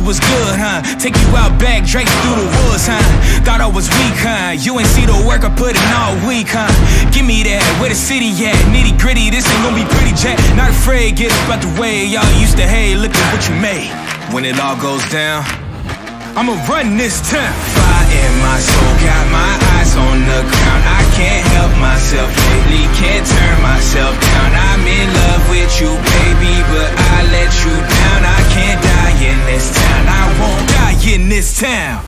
you was good, huh? Take you out back, Drake through the woods, huh? Thought I was weak, huh? You ain't see the work I put in all week, huh? Give me that, where the city at? Nitty gritty, this ain't gonna be pretty, Jack. Not afraid, get up out the way. Y'all used to hate, look at what you made. When it all goes down, I'ma run this town. Fire in my soul, got my eyes on the ground. I can't help myself lately, can't turn myself